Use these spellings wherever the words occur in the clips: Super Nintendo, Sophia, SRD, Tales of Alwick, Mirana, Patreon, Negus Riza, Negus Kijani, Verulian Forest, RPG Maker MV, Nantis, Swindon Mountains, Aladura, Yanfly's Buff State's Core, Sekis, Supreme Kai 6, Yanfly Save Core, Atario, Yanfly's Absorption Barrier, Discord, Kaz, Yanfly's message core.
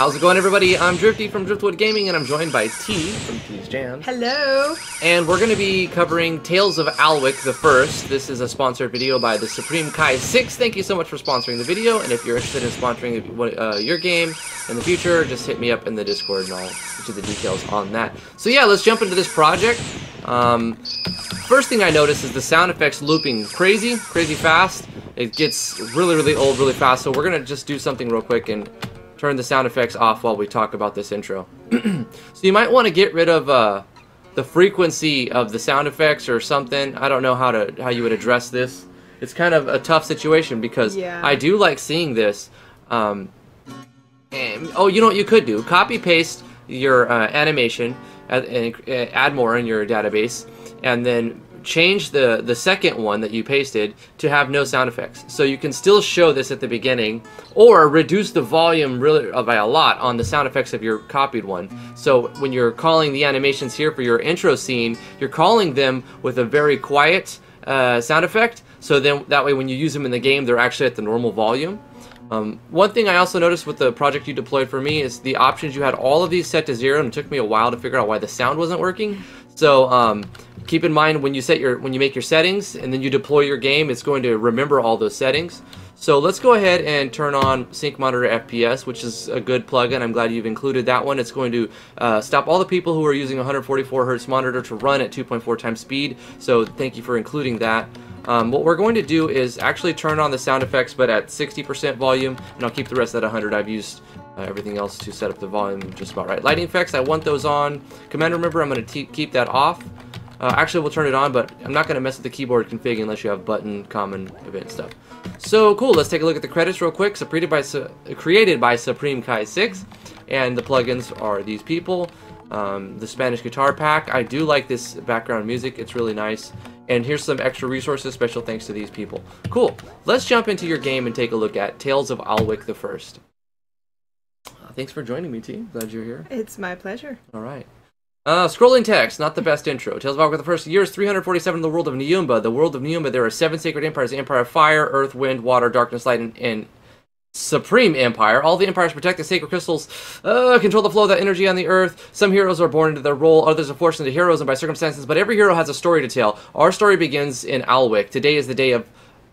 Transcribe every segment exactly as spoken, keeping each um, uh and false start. How's it going, everybody? I'm Drifty from Driftwood Gaming, and I'm joined by T from T's Jam. Hello! And we're going to be covering Tales of Alwick the First. This is a sponsored video by the Supreme Kai six. Thank you so much for sponsoring the video, and if you're interested in sponsoring uh, your game in the future, just hit me up in the Discord and I'll get you the details on that. So yeah, let's jump into this project. Um, first thing I noticed is the sound effects looping crazy, crazy fast. It gets really, really old really fast, so we're going to just do something real quick and turn the sound effects off while we talk about this intro. So you might want to get rid of uh, the frequency of the sound effects or something. I don't know how to how you would address this. It's kind of a tough situation because yeah. I do like seeing this. Um, and, oh, you know what you could do? Copy paste your uh, animation and, and add more in your database, and then change the the second one that you pasted to have no sound effects, so you can still show this at the beginning, or reduce the volume really by a lot on the sound effects of your copied one. So when you're calling the animations here for your intro scene, you're calling them with a very quiet uh, sound effect, so then that way when you use them in the game, they're actually at the normal volume. Um, one thing I also noticed with the project you deployed for me is the options. You had all of these set to zero, and it took me a while to figure out why the sound wasn't working. So um, keep in mind when you set your when you make your settings and then you deploy your game, it's going to remember all those settings. So let's go ahead and turn on Sync Monitor F P S, which is a good plugin. I'm glad you've included that one. It's going to uh, stop all the people who are using one forty-four hertz monitor to run at two point four times speed. So thank you for including that. Um, what we're going to do is actually turn on the sound effects, but at sixty percent volume, and I'll keep the rest at one hundred. I've used uh, everything else to set up the volume just about right. Lighting effects, I want those on. Command remember, I'm going to keep that off. Uh, actually, we'll turn it on, but I'm not going to mess with the keyboard config unless you have button, common, event stuff. So cool, let's take a look at the credits real quick. So created by, uh, created by Supreme Kai six, and the plugins are these people. Um, the Spanish guitar pack. I do like this background music, it's really nice. And here's some extra resources, special thanks to these people. Cool, let's jump into your game and take a look at Tales of Alwick the First. Uh, thanks for joining me, T. Glad you're here. It's my pleasure. All right. Uh, scrolling text, not the best intro. Tales of Alwick the First, years three hundred forty-seven in the world of Nyumba. The world of Nyumba, there are seven sacred empires: the Empire of Fire, Earth, Wind, Water, Darkness, Light, and, and Supreme Empire. All the empires protect the sacred crystals, uh, control the flow of that energy on the earth. Some heroes are born into their role, others are forced into heroes and by circumstances, but every hero has a story to tell. Our story begins in Alwick. Today is the day of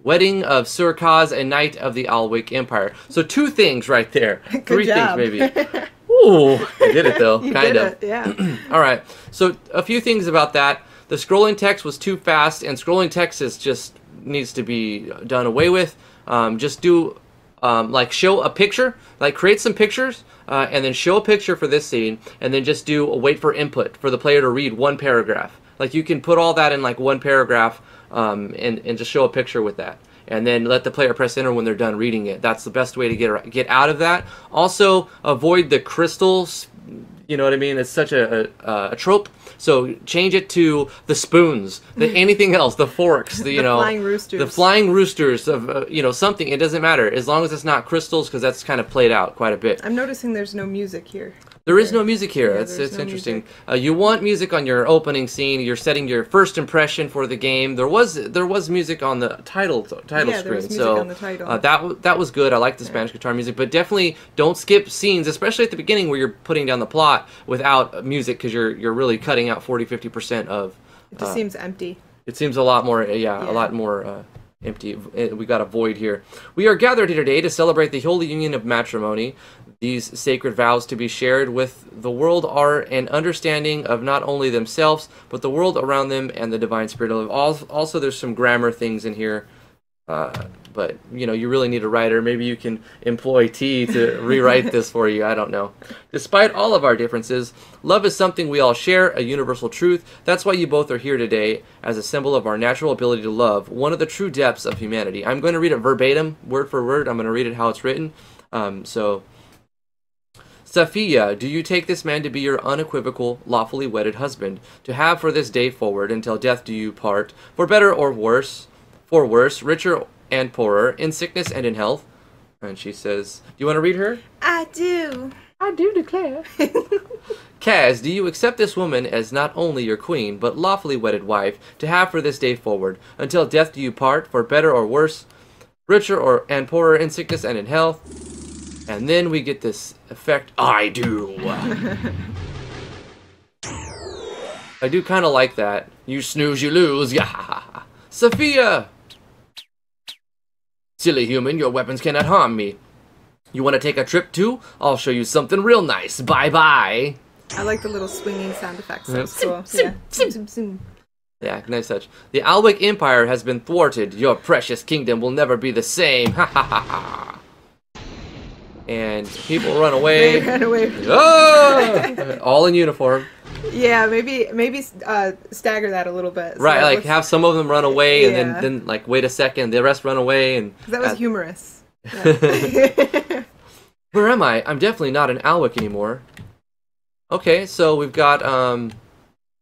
wedding of Sir Kaz, a knight of the Alwick Empire. So two things right there. Good Three job. Things maybe. Ooh, I did it though, kind of. Yeah. All right. So a few things about that. The scrolling text was too fast, and scrolling text is just needs to be done away with. Um, just do um, like show a picture, like create some pictures, uh, and then show a picture for this scene, and then just do a wait for input for the player to read one paragraph. Like you can put all that in like one paragraph, um, and and just show a picture with that, and then let the player press enter when they're done reading it. That's the best way to get get out of that. Also, avoid the crystals, you know what I mean? It's such a, a, a trope. So change it to the spoons, the anything else, the forks, the, you the know, flying roosters. The flying roosters of, uh, you know, something. It doesn't matter, as long as it's not crystals, because that's kind of played out quite a bit. I'm noticing there's no music here. There is no music here. Yeah, it's it's no interesting. Uh, you want music on your opening scene. You're setting your first impression for the game. There was there was music on the title title yeah, screen. There was music so on the title. Uh, that that was good. I like the yeah. Spanish guitar music, but definitely don't skip scenes, especially at the beginning where you're putting down the plot without music, because you're you're really cutting out forty, fifty percent of. Uh, it just seems empty. It seems a lot more. Yeah, yeah. a lot more. Uh, Empty. We got a void here. We are gathered here today to celebrate the holy union of matrimony. These sacred vows to be shared with the world are an understanding of not only themselves, but the world around them and the divine spirit of all. Also, there's some grammar things in here, uh, but you know, you really need a writer. Maybe you can employ T to rewrite this for you. I don't know. Despite all of our differences, love is something we all share, a universal truth. That's why you both are here today, as a symbol of our natural ability to love, one of the true depths of humanity. I'm going to read it verbatim, word for word. I'm going to read it how it's written. Um, so, Sophia, do you take this man to be your unequivocal, lawfully wedded husband, to have for this day forward, until death do you part, for better or worse, for worse, richer and poorer, in sickness and in health? And she says, do you want to read her? I do. I do declare. Kaz, do you accept this woman as not only your queen, but lawfully wedded wife, to have for this day forward, until death do you part, for better or worse, richer or and poorer, in sickness and in health? And then we get this effect. I do. I do kind of like that. You snooze, you lose. Yeah. Sophia! Silly human, your weapons cannot harm me. You want to take a trip too? I'll show you something real nice. Bye-bye. I like the little swinging sound effects. Yep. Cool. Yeah. Yeah, nice touch. The Alwick Empire has been thwarted. Your precious kingdom will never be the same. Ha ha ha ha. And people run away. They ran away. Oh! All in uniform. Yeah, maybe maybe uh, stagger that a little bit. So right, like looks... have some of them run away, yeah. and then, then like wait a second, the rest run away, and that was uh... humorous. Yeah. Where am I? I'm definitely not in Alwick anymore. Okay, so we've got. Um,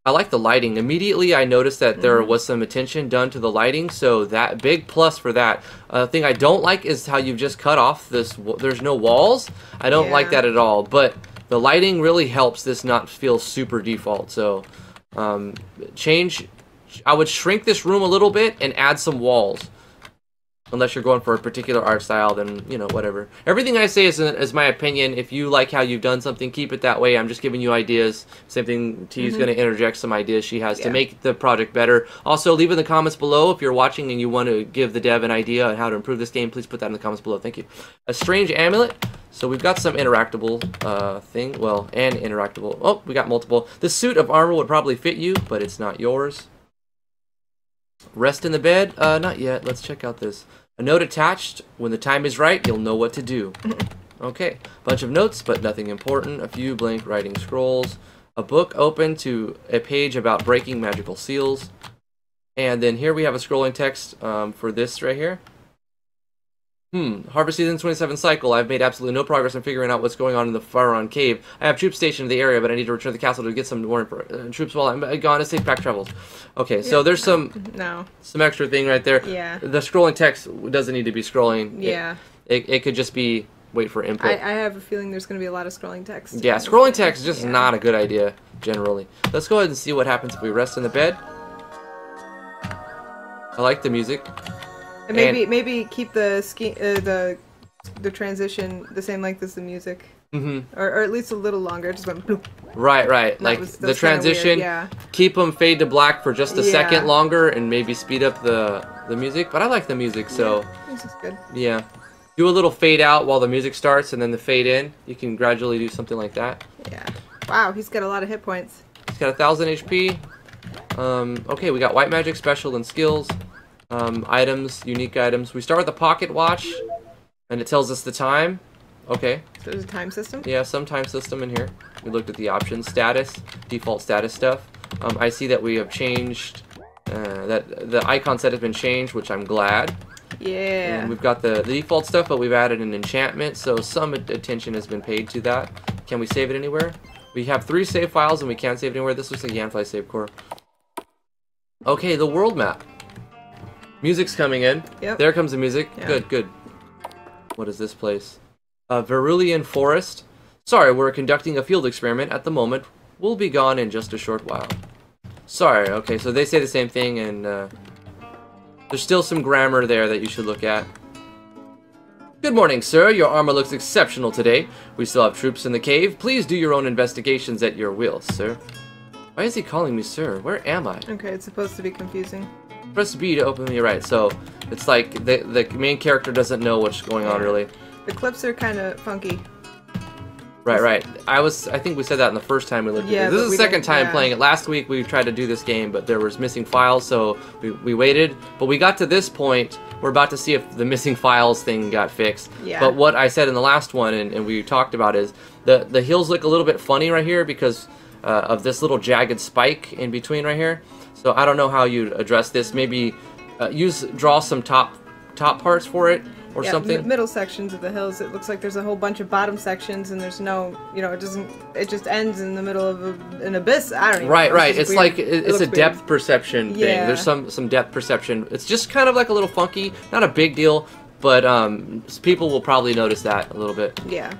I like the lighting. Immediately, I noticed that there was some attention done to the lighting, so that big plus for that. Uh, the thing I don't like is how you've just cut off this. W there's no walls. I don't yeah. like that at all. But the lighting really helps this not feel super default. So, um, change. I would shrink this room a little bit and add some walls. Unless you're going for a particular art style, then, you know, whatever. Everything I say is, is my opinion. If you like how you've done something, keep it that way. I'm just giving you ideas. Same thing, T's mm-hmm. going to interject some ideas she has yeah. to make the project better. Also, leave in the comments below if you're watching and you want to give the dev an idea on how to improve this game. Please put that in the comments below. Thank you. A strange amulet. So we've got some interactable uh, thing. Well, and interactable. Oh, we got multiple. This suit of armor would probably fit you, but it's not yours. Rest in the bed? Uh, not yet. Let's check out this. A note attached. When the time is right, you'll know what to do. Okay. Bunch of notes, but nothing important. A few blank writing scrolls. A book open to a page about breaking magical seals. And then here we have a scrolling text um, for this right here. Hmm. Harvest season twenty-seven cycle. I've made absolutely no progress in figuring out what's going on in the Faron cave. I have troops stationed in the area, but I need to return to the castle to get some more uh, troops while I'm gone. It's safe back travels. Okay, so yeah, there's some no. some extra thing right there. Yeah. The scrolling text doesn't need to be scrolling. Yeah. It, it, it could just be wait for input. I, I have a feeling there's going to be a lot of scrolling text. Yeah, scrolling text is just yeah. not a good idea generally. Let's go ahead and see what happens if we rest in the bed. I like the music. And maybe and, maybe keep the ski, uh, the the transition the same length as the music, mm-hmm. or or at least a little longer. It just went bloop. Right, right. Like was, the transition. Yeah. Keep them fade to black for just a yeah. second longer, and maybe speed up the the music. But I like the music, so yeah, this is good. Yeah, do a little fade out while the music starts, and then the fade in. You can gradually do something like that. Yeah. Wow, he's got a lot of hit points. He's got a thousand H P. Um. Okay, we got white magic, special, and skills. Um, items, unique items. We start with a pocket watch, and it tells us the time. Okay. So there's a time system? Yeah, some time system in here. We looked at the options, status, default status stuff. Um, I see that we have changed, uh, that the icon set has been changed, which I'm glad. Yeah. And we've got the, the default stuff, but we've added an enchantment, so some attention has been paid to that. Can we save it anywhere? We have three save files, and we can't save it anywhere. This looks like Yanfly Save Core. Okay, the world map. Music's coming in. Yep. There comes the music. Yeah. Good, good. What is this place? Uh, Verulian Forest. Sorry, we're conducting a field experiment at the moment. We'll be gone in just a short while. Sorry, okay, so they say the same thing, and uh, there's still some grammar there that you should look at. Good morning, sir. Your armor looks exceptional today. We still have troops in the cave. Please do your own investigations at your will, sir. Why is he calling me sir? Where am I? Okay, it's supposed to be confusing. Press B to open me right, so it's like the, the main character doesn't know what's going on, really. The clips are kind of funky. Right, right. I was, I think we said that in the first time we looked yeah, at this. This is the second time yeah. playing it. Last week we tried to do this game, but there was missing files, so we, we waited. But we got to this point, we're about to see if the missing files thing got fixed. Yeah. But what I said in the last one, and, and we talked about, is the, the hills look a little bit funny right here because uh, of this little jagged spike in between right here. So I don't know how you'd address this. Maybe uh, use draw some top top parts for it or yeah, something. M middle sections of the hills. It looks like there's a whole bunch of bottom sections, and there's no, you know, it doesn't. It just ends in the middle of a, an abyss. I don't even right, know. Right, right. It's, it's like it, it's it a depth weird. perception thing. Yeah. There's some some depth perception. It's just kind of like a little funky. Not a big deal, but um, people will probably notice that a little bit. Yeah.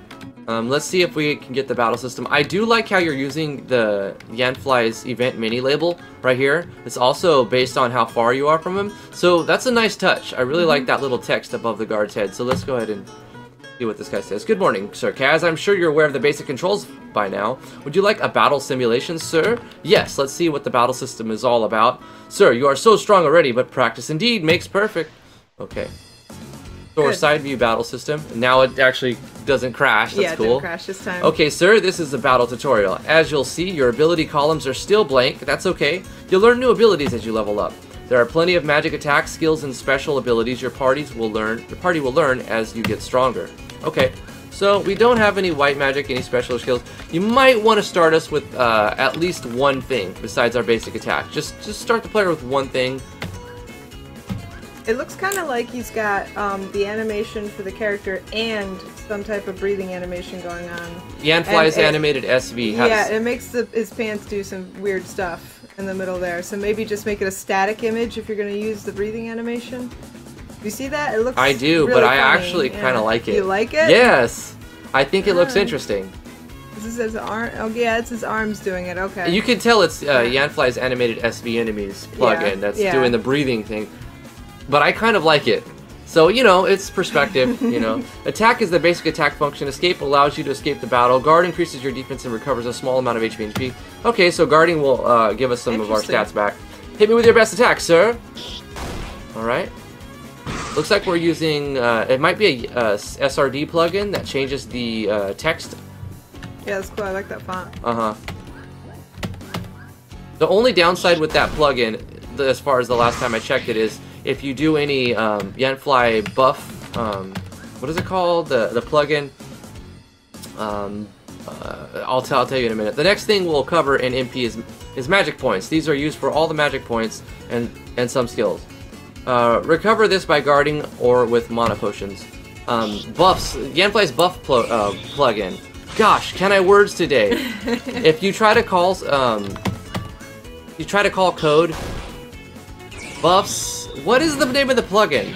Um, let's see if we can get the battle system. I do like how you're using the Yanfly's event mini label right here. It's also based on how far you are from him. So that's a nice touch. I really mm-hmm. like that little text above the guard's head. So let's go ahead and see what this guy says. Good morning, Sir Kaz. I'm sure you're aware of the basic controls by now. Would you like a battle simulation, sir? Yes, let's see what the battle system is all about. Sir, you are so strong already, but practice indeed makes perfect. Okay. So our side view battle system. Now it actually doesn't crash. That's yeah, it cool. Didn't crash this time. Okay, sir, this is a battle tutorial. As you'll see, your ability columns are still blank. That's okay. You'll learn new abilities as you level up. There are plenty of magic attack skills and special abilities your parties will learn. Your party will learn as you get stronger. Okay, so we don't have any white magic, any special skills. You might want to start us with uh, at least one thing besides our basic attack. Just, just start the player with one thing. It looks kind of like he's got um, the animation for the character and some type of breathing animation going on. Yanfly's Animated S V. Yeah, it makes the, his pants do some weird stuff in the middle there. So maybe just make it a static image if you're going to use the breathing animation. You see that? It looks. I do, really but I funny. actually yeah. kind of like it. You like it? Yes, I think it All looks right. interesting. This is his arm. Oh yeah, it's his arms doing it. Okay. You can tell it's uh, Yanfly's Animated S V Enemies plugin yeah. that's yeah. doing the breathing thing. But I kind of like it. So, you know, it's perspective, you know. Attack is the basic attack function. Escape allows you to escape the battle. Guard increases your defense and recovers a small amount of H P. Okay, so guarding will uh, give us some of our stats back. Hit me with your best attack, sir. All right. Looks like we're using, uh, it might be a uh, S R D plugin that changes the uh, text. Yeah, that's cool. I like that font. Uh-huh. The only downside with that plugin, as far as the last time I checked it, is if you do any um, Yanfly buff, um, what is it called? The the plugin. Um, uh, I'll tell I'll tell you in a minute. The next thing we'll cover in M P is is magic points. These are used for all the magic points and and some skills. Uh, recover this by guarding or with mana potions. Um, buffs. Yanfly's buff pl uh, plugin. Gosh, can I words today? If you try to call um, you try to call code. Buffs. What is the name of the plugin?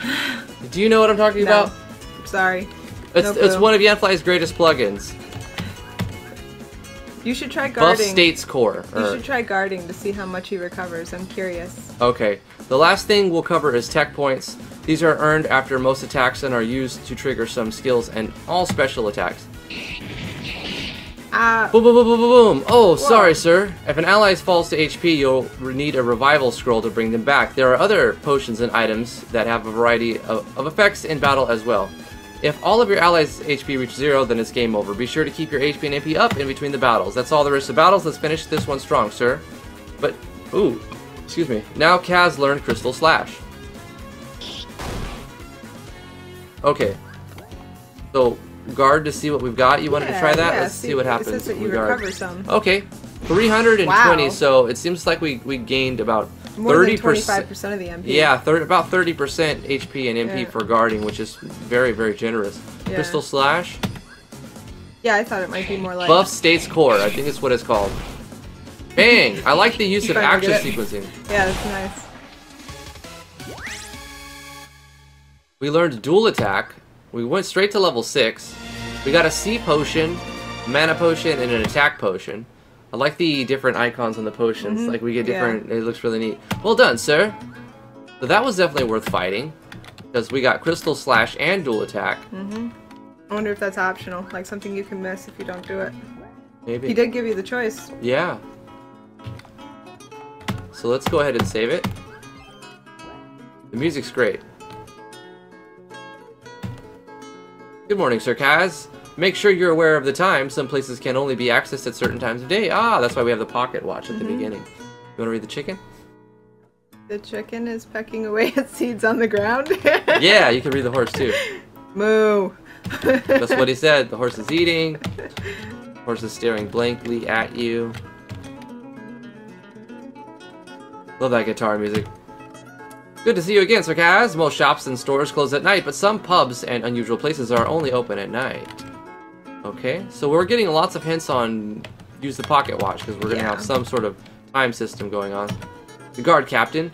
Do you know what I'm talking no. about? I'm sorry. It's no it's one of Yanfly's greatest plugins. You should try guarding. Buff State's Core. Or... You should try guarding to see how much he recovers. I'm curious. Okay. The last thing we'll cover is tech points. These are earned after most attacks and are used to trigger some skills and all special attacks. Uh, boom, boom, boom, boom, boom, boom. Oh, whoa. Sorry, sir. If an ally falls to H P, you'll need a revival scroll to bring them back. There are other potions and items that have a variety of, of effects in battle as well. If all of your allies' H P reach zero, then it's game over. Be sure to keep your H P and M P up in between the battles. That's all there is to battles. Let's finish this one strong, sir. But, ooh, excuse me. Now Kaz learned Crystal Slash. Okay. So... guard to see what we've got. You yeah, wanted to try that? Yeah, Let's see, see what happens. That you we guard. recover some. Okay, three hundred twenty. Wow. So it seems like we we gained about thirty percent. twenty-five percent of the M P. Yeah, thir about thirty percent H P and M P yeah. for guarding, which is very very generous. Yeah. Crystal Slash. Yeah, I thought it might be more like Buff State's Core. I think it's what it's called. Bang! I like the use of action sequencing. Yeah, that's nice. We learned Dual Attack. We went straight to level six. We got a C potion, mana potion, and an attack potion. I like the different icons on the potions. Mm-hmm. Like we get different. Yeah. It looks really neat. Well done, sir. So that was definitely worth fighting, because we got Crystal Slash and Dual Attack. Mm-hmm. I wonder if that's optional, like something you can miss if you don't do it. Maybe. He did give you the choice. Yeah. So let's go ahead and save it. The music's great. Good morning, Sir Kaz. Make sure you're aware of the time. Some places can only be accessed at certain times of day. Ah, that's why we have the pocket watch at mm-hmm. the beginning. You want to read the chicken? The chicken is pecking away at seeds on the ground. Yeah, you can read the horse too. Moo. That's what he said. The horse is eating. The horse is staring blankly at you. Love that guitar music. Good to see you again, Sir Kaz. Most shops and stores close at night, but some pubs and unusual places are only open at night. Okay, so we're getting lots of hints on use the pocket watch, because we're going to yeah. have some sort of time system going on. The guard captain.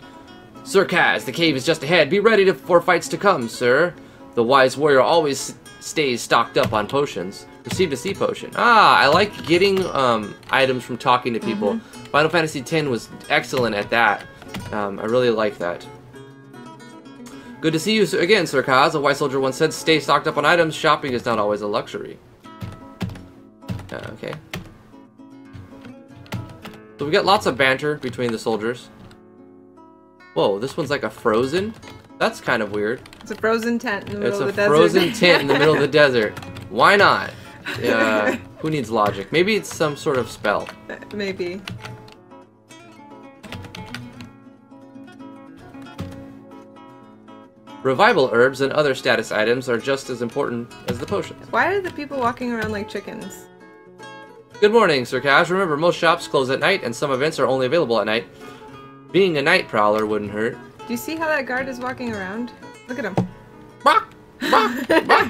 Sir Kaz, the cave is just ahead. Be ready to, for fights to come, sir. The wise warrior always stays stocked up on potions. Received a sea potion. Ah, I like getting um, items from talking to people. Mm-hmm. Final Fantasy ten was excellent at that. Um, I really like that. Good to see you again, Sir Kaz. A white soldier once said, stay stocked up on items. Shopping is not always a luxury. Uh, okay. So we got lots of banter between the soldiers. Whoa, this one's like a frozen? That's kind of weird. It's a frozen tent in the middle of the desert. It's a frozen tent in the middle of the desert. Why not? Uh, who needs logic? Maybe it's some sort of spell. Maybe. Revival herbs and other status items are just as important as the potions. Why are the people walking around like chickens? Good morning, Sir Kaj. Remember, most shops close at night and some events are only available at night. Being a night prowler wouldn't hurt. Do you see how that guard is walking around? Look at him. Bah, bah, bah.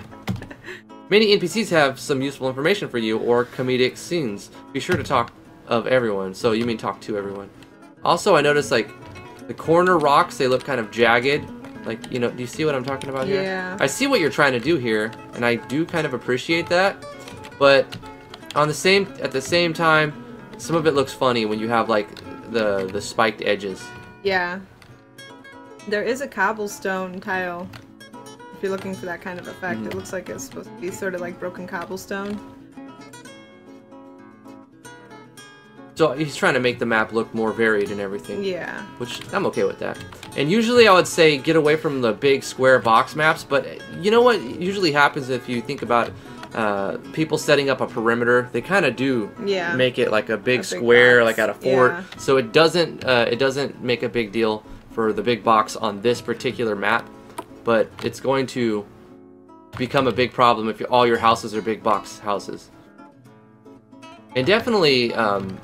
Many N P Cs have some useful information for you or comedic scenes. Be sure to talk of everyone. So you mean talk to everyone. Also, I noticed like the corner rocks, they look kind of jagged. Like, you know, do you see what I'm talking about here? Yeah. I see what you're trying to do here, and I do kind of appreciate that. But on the same, at the same time, some of it looks funny when you have like the the spiked edges. Yeah. There is a cobblestone tile. If you're looking for that kind of effect, mm. It looks like it's supposed to be sort of like broken cobblestone. So he's trying to make the map look more varied and everything. Yeah. Which, I'm okay with that. And usually I would say get away from the big square box maps, but you know what usually happens if you think about uh, people setting up a perimeter? They kind of do yeah. make it like a big, a big square, box. like at a fort. Yeah. So it doesn't, uh, it doesn't make a big deal for the big box on this particular map, but it's going to become a big problem if you, all your houses are big box houses. And definitely... Um,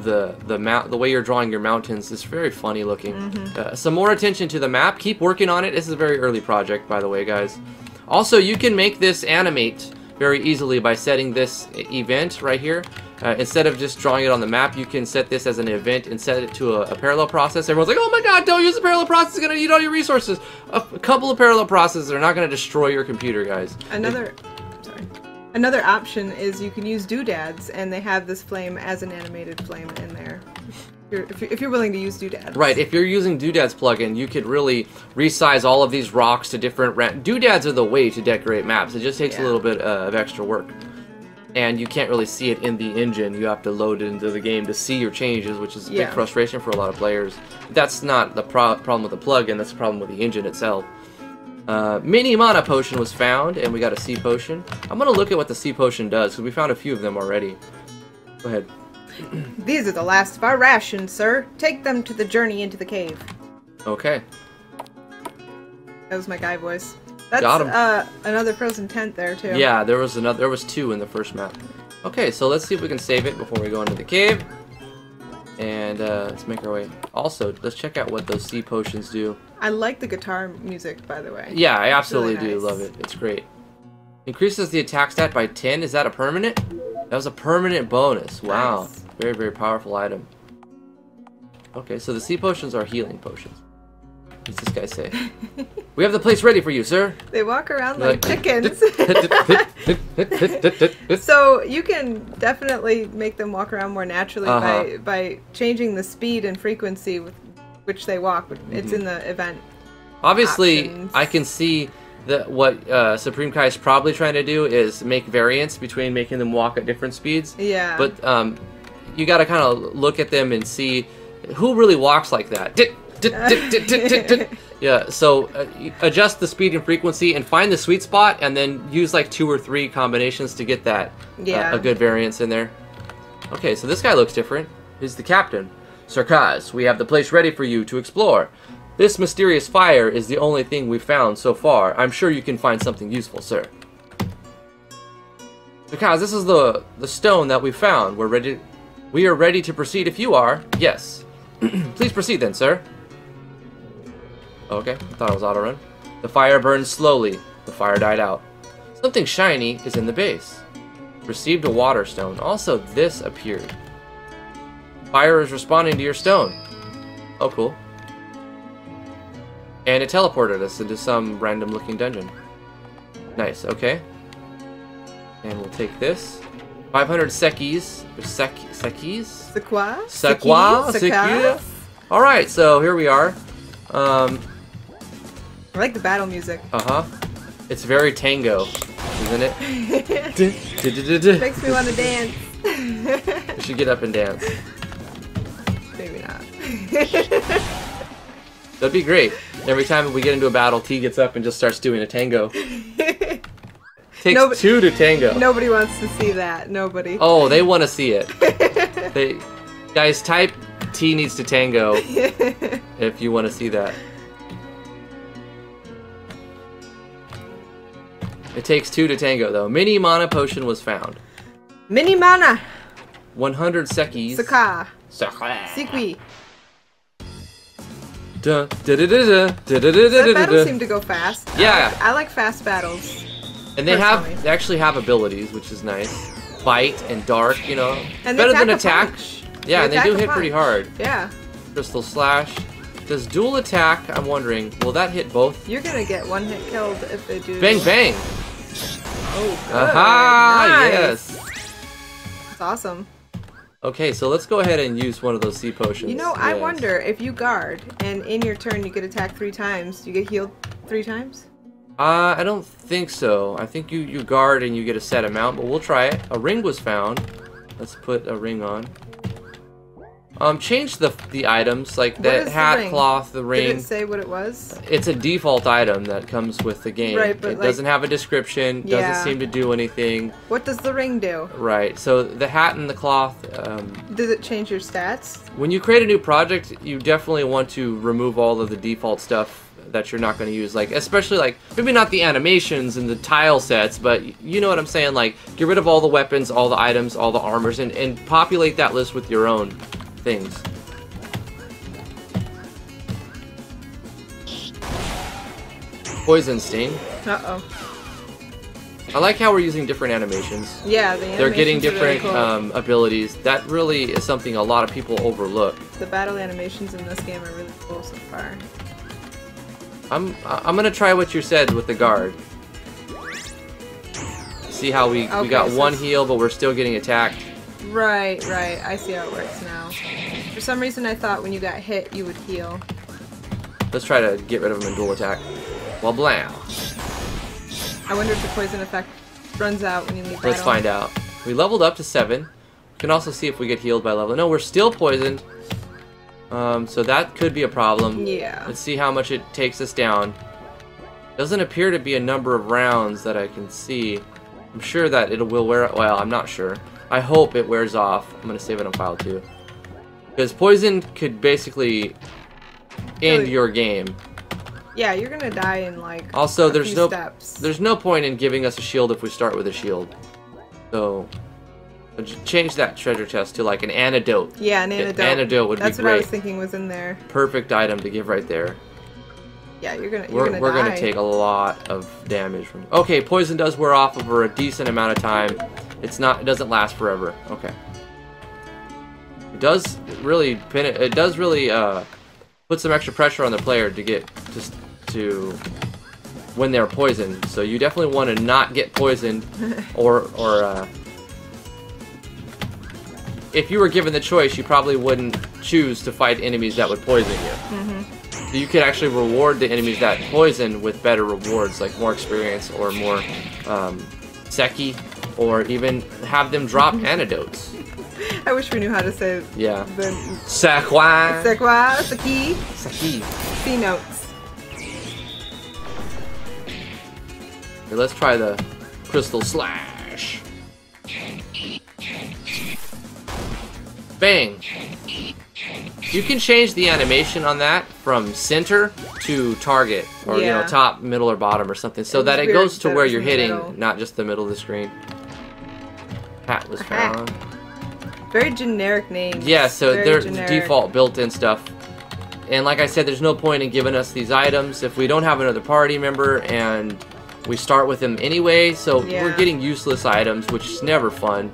The the map the way you're drawing your mountains is very funny looking. Mm-hmm. Uh, some more attention to the map. Keep working on it. This is a very early project, by the way, guys. Also, you can make this animate very easily by setting this event right here. Uh, instead of just drawing it on the map, you can set this as an event and set it to a, a parallel process. Everyone's like, "Oh my God, don't use the parallel process! It's gonna eat all your resources." A, a couple of parallel processes are not gonna destroy your computer, guys. Another. It, Another option is you can use doodads, and they have this flame as an animated flame in there. If you're, if you're willing to use doodads. Right, if you're using doodads plugin, you could really resize all of these rocks to different... Ra doodads are the way to decorate maps. It just takes yeah. a little bit uh, of extra work. And you can't really see it in the engine. You have to load it into the game to see your changes, which is a yeah. big frustration for a lot of players. That's not the pro problem with the plugin, that's the problem with the engine itself. Uh, mini mana potion was found, and we got a sea potion. I'm gonna look at what the sea potion does, because we found a few of them already. Go ahead. These are the last of our rations, sir. Take them to the journey into the cave. Okay. That was my guy voice. That's got him. Uh, another frozen tent there too. Yeah, there was another. There was two in the first map. Okay, so let's see if we can save it before we go into the cave. And uh, let's make our way. Also, let's check out what those sea potions do. I like the guitar music, by the way. Yeah, I absolutely really nice. do love it. It's great. Increases the attack stat by ten. Is that a permanent? That was a permanent bonus. Wow. Nice. Very, very powerful item. Okay, so the sea potions are healing potions. What's this guy say? We have the place ready for you, sir. They walk around like, like chickens. So you can definitely make them walk around more naturally uh-huh. by, by changing the speed and frequency with which they walk. It's mm-hmm. in the event. Obviously, options. I can see that what uh, Supreme Kai is probably trying to do is make variance between making them walk at different speeds. Yeah. But um, you got to kind of look at them and see who really walks like that. Did yeah, so uh, adjust the speed and frequency and find the sweet spot, and then use like two or three combinations to get that yeah. uh, a good variance in there. Okay, so this guy looks different. He's the captain. Sir Kaz, we have the place ready for you to explore. This mysterious fire is the only thing we've found so far. I'm sure you can find something useful, sir. Sir Kaz, this is the the stone that we found. We're ready. We are ready to proceed if you are. Yes. Please proceed then, sir. Okay, I thought it was auto-run. The fire burned slowly. The fire died out. Something shiny is in the base. Received a water stone. Also, this appeared. Fire is responding to your stone. Oh, cool. And it teleported us into some random-looking dungeon. Nice, okay. And we'll take this. five hundred sekis. Or sek sekis? Sequa? Sequa? Sequa? Alright, so here we are. Um... I like the battle music. Uh-huh. It's very tango, isn't it? du, du, du, du, du. Makes me want to dance. We should get up and dance. Maybe not. That'd be great. Every time we get into a battle, T gets up and just starts doing a tango. Takes nobody, two to tango. Nobody wants to see that. Nobody. Oh, they want to see it. They, guys, type T needs to tango if you want to see that. It takes two to tango, though. Mini mana potion was found. Mini mana. one hundred sekis. Saka. Saka. Sikwi. Da da da da da da da da. Battles seem to go fast. Yeah. I like, I like fast battles. And they personally. have they actually have abilities, which is nice. Bite and dark, you know. And better attack than attack. Yeah, they and attack they do hit punch. pretty hard. Yeah. Crystal slash. Does dual attack? I'm wondering. Will that hit both? You're gonna get one hit killed if they do. Bang bang. Oh. Good. Aha! Nice. Yes. That's awesome. Okay, so let's go ahead and use one of those sea potions. You know, yes. I wonder if you guard and in your turn you get attacked three times, you get healed three times? Uh, I don't think so. I think you, you guard and you get a set amount, but we'll try it. A ring was found. Let's put a ring on. Um, change the the items, like that hat, the cloth, the ring. Did it say what it was? It's a default item that comes with the game. Right, but it like, doesn't have a description, yeah. doesn't seem to do anything. What does the ring do? Right, so the hat and the cloth... Um, does it change your stats? When you create a new project, you definitely want to remove all of the default stuff that you're not going to use, like especially like maybe not the animations and the tile sets, but you know what I'm saying, like get rid of all the weapons, all the items, all the armors, and, and populate that list with your own things. Poison sting. Uh-oh. I like how we're using different animations. Yeah, the animations They're getting different really cool. um, abilities. That really is something a lot of people overlook. The battle animations in this game are really cool so far. I'm I'm gonna try what you said with the guard. See how we, okay, we got so one heal, but we're still getting attacked. Right, right. I see how it works now. For some reason, I thought when you got hit, you would heal. Let's try to get rid of him in dual attack. Well, blam. I wonder if the poison effect runs out when you leave battle. Let's find out. We leveled up to seven. We can also see if we get healed by level. No, we're still poisoned. Um, so that could be a problem. Yeah. Let's see how much it takes us down. Doesn't appear to be a number of rounds that I can see. I'm sure that it will wear... Well, I'm not sure. I hope it wears off. I'm going to save it on file too. Because poison could basically end your game. Yeah, you're going to die in like also, a there's few no, steps. There's no point in giving us a shield if we start with a shield. So... change that treasure chest to like an antidote. Yeah, an antidote. An antidote would That's be great. That's what I was thinking was in there. Perfect item to give right there. Yeah, you're gonna. You're we're gonna, we're die. gonna take a lot of damage from. Okay, poison does wear off over a decent amount of time. It's not. It doesn't last forever. Okay. It does really pin it. It does really uh, put some extra pressure on the player to get just to. When they're poisoned, so you definitely want to not get poisoned, or or. Uh, If you were given the choice, you probably wouldn't choose to fight enemies that would poison you. Mm-hmm. So you could actually reward the enemies that poison with better rewards, like more experience or more um, Seki, or even have them drop antidotes. I wish we knew how to say yeah. the... Sekwa! Sekwa! Seki! Seki! C notes. Here, let's try the Crystal Slash. Bang! You can change the animation on that from center to target, or yeah. you know, top, middle, or bottom, or something, so and that it goes to where you're hitting, middle. not just the middle of the screen. Hat was found. Very generic names. Yeah, so there's default built-in stuff. And like I said, there's no point in giving us these items if we don't have another party member, and we start with them anyway, so yeah. we're getting useless items, which is never fun.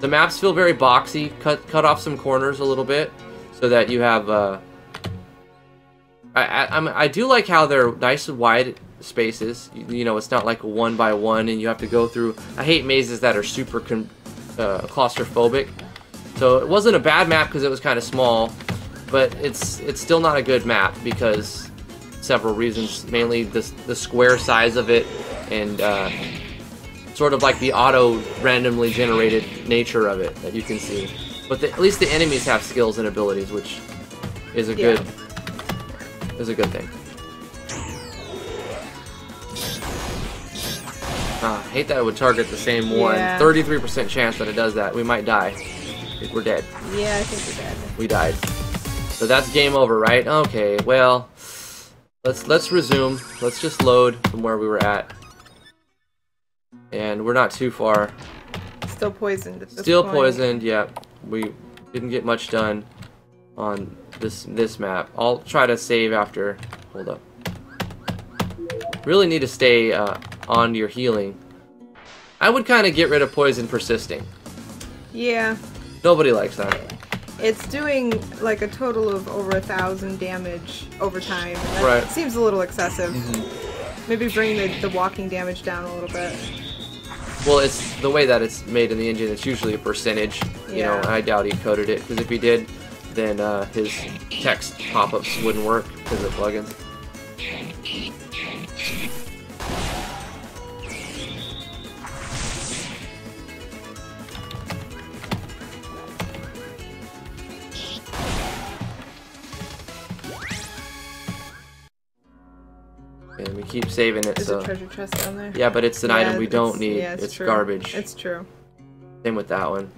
The maps feel very boxy. Cut cut off some corners a little bit, so that you have. Uh, I I I'm, I do like how they're nice and wide spaces. You, you know, it's not like one by one, and you have to go through. I hate mazes that are super con, uh, claustrophobic. So it wasn't a bad map because it was kind of small, but it's it's still not a good map because several reasons, mainly this, the square size of it and uh, sort of like the auto randomly generated nature of it that you can see. But the, at least the enemies have skills and abilities, which is a yeah. good is a good thing. Ah, I hate that it would target the same one. thirty-three percent yeah. chance that it does that. We might die. I think we're dead. Yeah, I think we're dead. We died. So that's game over, right? Okay, well, let's let's resume. Let's just load from where we were at. And we're not too far. Still poisoned at this Still point. poisoned, yeah. We didn't get much done on this this map. I'll try to save after. Hold up. Really need to stay uh, on your healing. I would kind of get rid of poison persisting. Yeah. Nobody likes that. It's doing like a total of over a thousand damage over time. That right. Seems a little excessive. Mm-hmm. Maybe bring the, the walking damage down a little bit. Well, it's the way that it's made in the engine. It's usually a percentage. You yeah. know, I doubt he coded it, because if he did, then uh, his text pop-ups wouldn't work because of plugins. And we keep saving it. There's so. a treasure chest down there. Yeah, but it's an yeah, item we don't need. Yeah, it's it's true. garbage. It's true. Same with that one.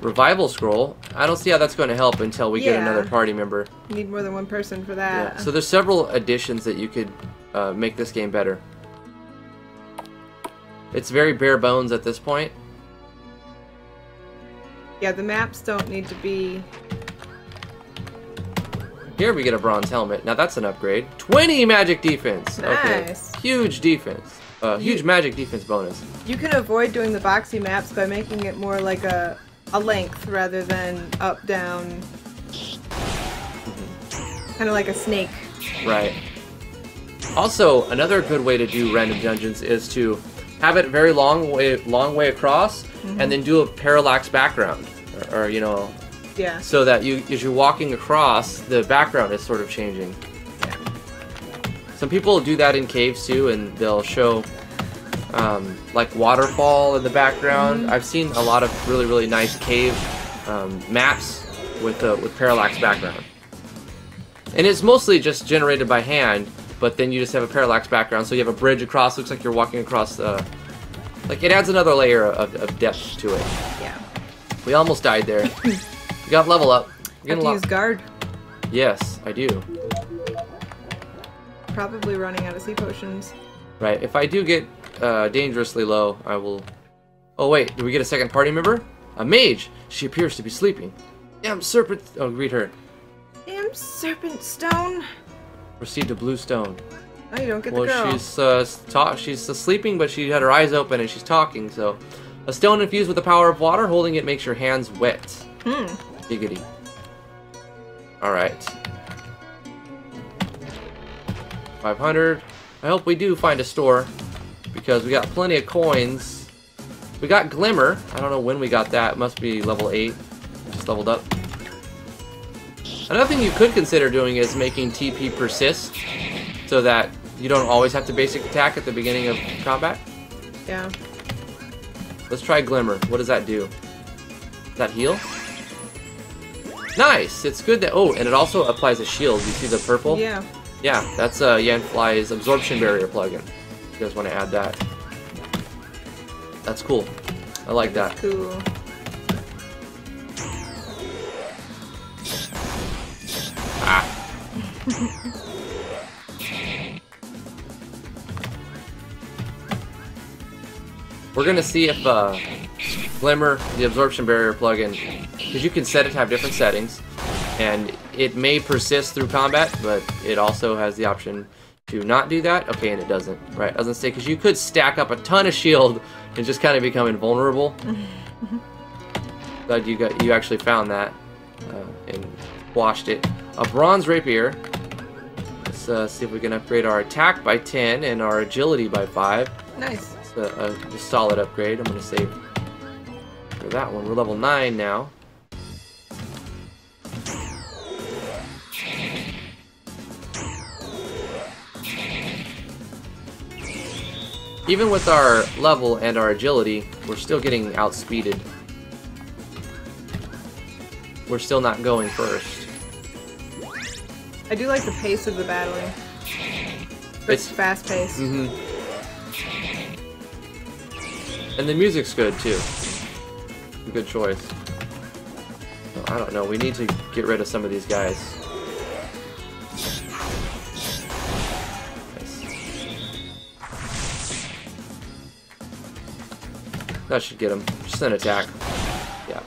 Revival scroll. I don't see how that's going to help until we yeah. get another party member. You need more than one person for that. Yeah. So there's several additions that you could uh, make this game better. It's very bare bones at this point. Yeah, the maps don't need to be... Here we get a bronze helmet. Now that's an upgrade. twenty magic defense. Nice. Okay. Huge defense. Uh, huge you, magic defense bonus. You can avoid doing the boxy maps by making it more like a a length rather than up down. Mm-hmm. Kind of like a snake. Right. Also, another good way to do random dungeons is to have it very long way long way across, mm-hmm. and then do a parallax background, or, or you know. Yeah. So that you, as you're walking across, the background is sort of changing. Yeah. Some people do that in caves too, and they'll show um, like waterfall in the background. Mm-hmm. I've seen a lot of really, really nice cave um, maps with uh, with parallax background, and it's mostly just generated by hand. But then you just have a parallax background, so you have a bridge across. Looks like you're walking across the. Like it adds another layer of, of depth to it. Yeah. We almost died there. You got level up. You're gonna use guard. Yes, I do. Probably running out of sea potions. Right. If I do get uh, dangerously low, I will. Oh wait, do we get a second party member? A mage. She appears to be sleeping. Damn serpent. Oh, read her. Damn serpent stone. Received a blue stone. No, you don't get well, the girl. Well, she's uh, talk. She's uh, sleeping, but she had her eyes open and she's talking. So, a stone infused with the power of water. Holding it makes your hands wet. Hmm. Giggity. Alright. five hundred. I hope we do find a store, because we got plenty of coins. We got Glimmer. I don't know when we got that. It must be level eight. Just leveled up. Another thing you could consider doing is making T P persist, so that you don't always have to basic attack at the beginning of combat. Yeah. Let's try Glimmer. What does that do? Does that heal? Nice! It's good that... Oh, and it also applies a shield. You see the purple? Yeah. Yeah, that's uh, Yanfly's Absorption Barrier plugin. You guys want to add that. That's cool. I like that. That's cool. Ah. We're going to see if... Uh, Glimmer, the Absorption Barrier plugin, because you can set it to have different settings, and it may persist through combat, but it also has the option to not do that. Okay, and it doesn't. Right, it doesn't stay, because you could stack up a ton of shield and just kind of become invulnerable. Glad you got you actually found that uh, and washed it. A bronze rapier. Let's uh, see if we can upgrade our attack by ten and our agility by five. Nice. It's a, a, a solid upgrade. I'm going to save that one. We're level nine now. Even with our level and our agility, we're still getting outspeeded. We're still not going first. I do like the pace of the battling. It's, it's fast paced. Mm-hmm. And the music's good too. Good choice. I don't know, we need to get rid of some of these guys. Nice. That should get him. Just an attack. Yeah.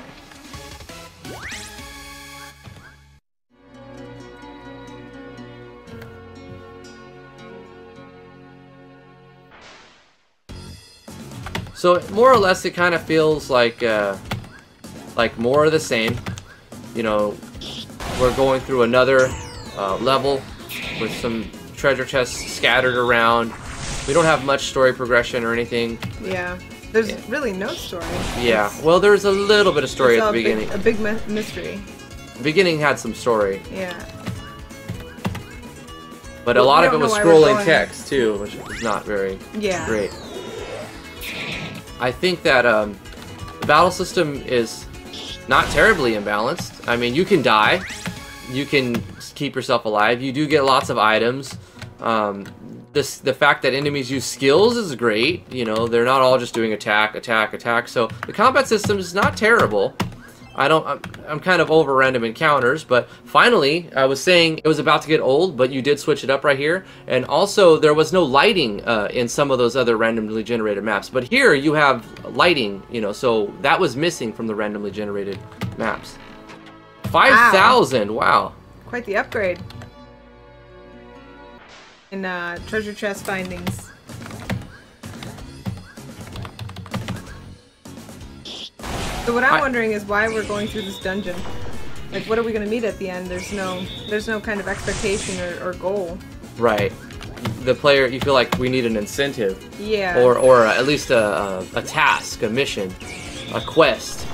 So more or less it kind of feels like uh, like more of the same. You know, we're going through another uh, level with some treasure chests scattered around. We don't have much story progression or anything. Yeah, there's yeah. really no story. Yeah, it's, well, there's a little bit of story at the beginning. Big, a big mi mystery. The beginning had some story. Yeah. But well, a lot of it was scrolling text too, which is not very yeah. great. I think that um, the battle system is not terribly imbalanced. I mean, you can die, you can keep yourself alive, you do get lots of items. Um, this, the fact that enemies use skills is great, you know, they're not all just doing attack, attack, attack, so the combat system is not terrible. I don't, I'm, I'm kind of over random encounters, but finally, I was saying it was about to get old, but you did switch it up right here. And also, there was no lighting uh, in some of those other randomly generated maps. But here, you have lighting, you know, so that was missing from the randomly generated maps. five thousand, wow. Quite the upgrade. In uh, treasure chest findings. So what I'm I, wondering is why we're going through this dungeon. Like, what are we going to meet at the end? There's no, there's no kind of expectation or, or goal. Right. The player, you feel like we need an incentive. Yeah. Or, or at least a, a task, a mission, a quest,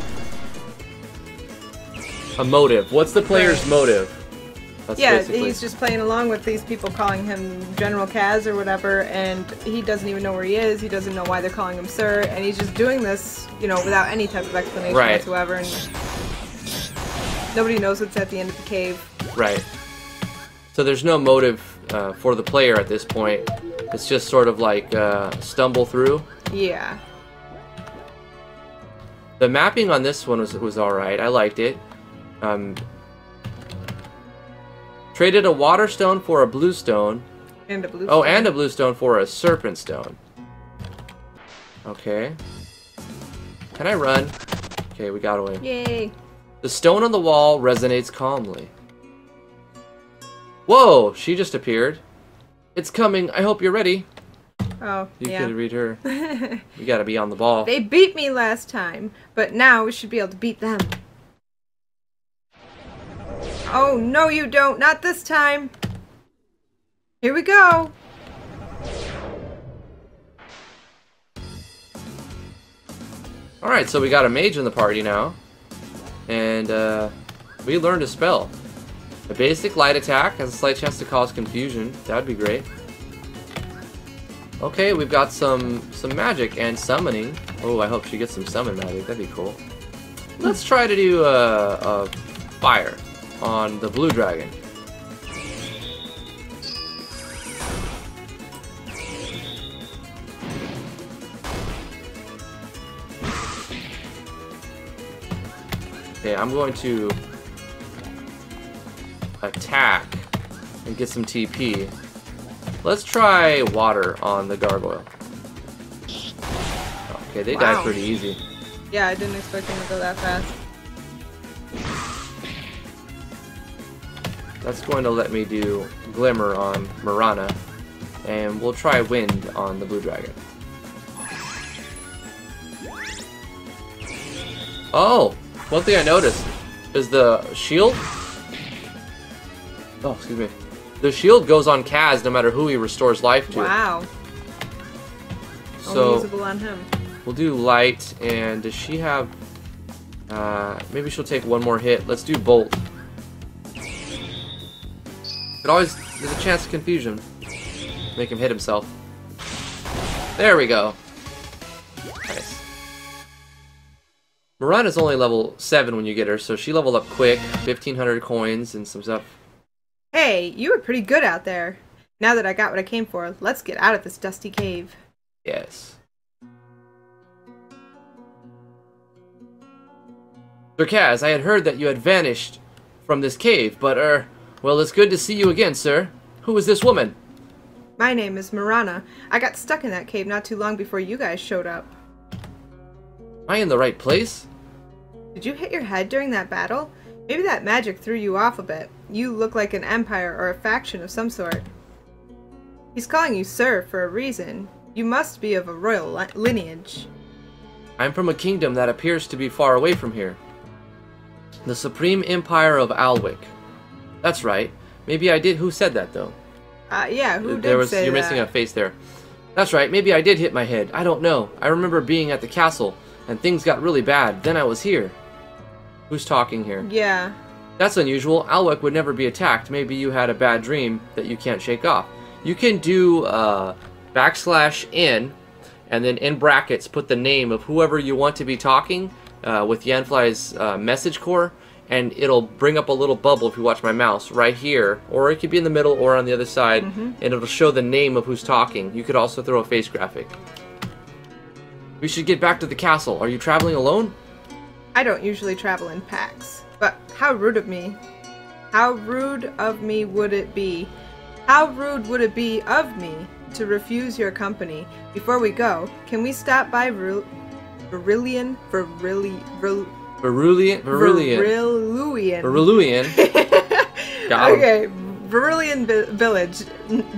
a motive. What's the player's right. motive? That's yeah, basically... he's just playing along with these people calling him General Kaz or whatever, and he doesn't even know where he is. He doesn't know why they're calling him Sir, and he's just doing this. You know, without any type of explanation right. whatsoever, and nobody knows what's at the end of the cave. Right. So there's no motive uh, for the player at this point. It's just sort of like uh, stumble through. Yeah. The mapping on this one was was all right. I liked it. Um, traded a water stone for a blue stone. And a blue. Oh, stone. and a blue stone for a serpent stone. Okay. Can I run? Okay, we got away. Yay. The stone on the wall resonates calmly. Whoa, she just appeared. It's coming. I hope you're ready. Oh, you yeah. You could read her. We gotta be on the ball. They beat me last time, but now we should be able to beat them. Oh, no you don't. Not this time. Here we go. Alright, so we got a mage in the party now, and uh, we learned a spell. A basic light attack has a slight chance to cause confusion. That would be great. Okay, we've got some some magic and summoning. Oh, I hope she gets some summon magic. That'd be cool. Let's try to do a, a fire on the blue dragon. Okay, I'm going to attack and get some T P. Let's try water on the gargoyle. Okay, they wow. died pretty easy. Yeah, I didn't expect them to go that fast. That's going to let me do Glimmer on Mirana, and we'll try Wind on the blue dragon. Oh! One thing I noticed is the shield. Oh, excuse me. The shield goes on Kaz no matter who he restores life to. Wow. So only usable on him. We'll do light, and does she have? Uh, maybe she'll take one more hit. Let's do bolt. It always there's a chance of confusion. Make him hit himself. There we go. Nice. Mirana's only level seven when you get her, so she leveled up quick. fifteen hundred coins and some stuff. Hey, you were pretty good out there. Now that I got what I came for, let's get out of this dusty cave. Yes. Sir Kaz, I had heard that you had vanished from this cave, but er, well, it's good to see you again, sir. Who is this woman? My name is Mirana. I got stuck in that cave not too long before you guys showed up. Am I in the right place? Did you hit your head during that battle? Maybe that magic threw you off a bit. You look like an empire or a faction of some sort. He's calling you sir for a reason. You must be of a royal li- lineage. I'm from a kingdom that appears to be far away from here. The Supreme Empire of Alwick. That's right. Maybe I did. Who said that, though? Uh, yeah, who did there was, say You're that? missing a face there. That's right. Maybe I did hit my head. I don't know. I remember being at the castle, and things got really bad. Then I was here. Who's talking here? Yeah. That's unusual. Alwick would never be attacked. Maybe you had a bad dream that you can't shake off. You can do uh, backslash in, and then in brackets put the name of whoever you want to be talking Uh, with Yanfly's uh, message core, and it'll bring up a little bubble if you watch my mouse right here, or it could be in the middle or on the other side, mm-hmm. and it'll show the name of who's talking. You could also throw a face graphic. We should get back to the castle. Are you traveling alone? I don't usually travel in packs, but how rude of me. How rude of me would it be? How rude would it be of me to refuse your company? Before we go, can we stop by Ru- Verulian, Verili, Veril, Verulian, Verulian, Verulian, Verulian. Got him. Okay, Verulian vi village,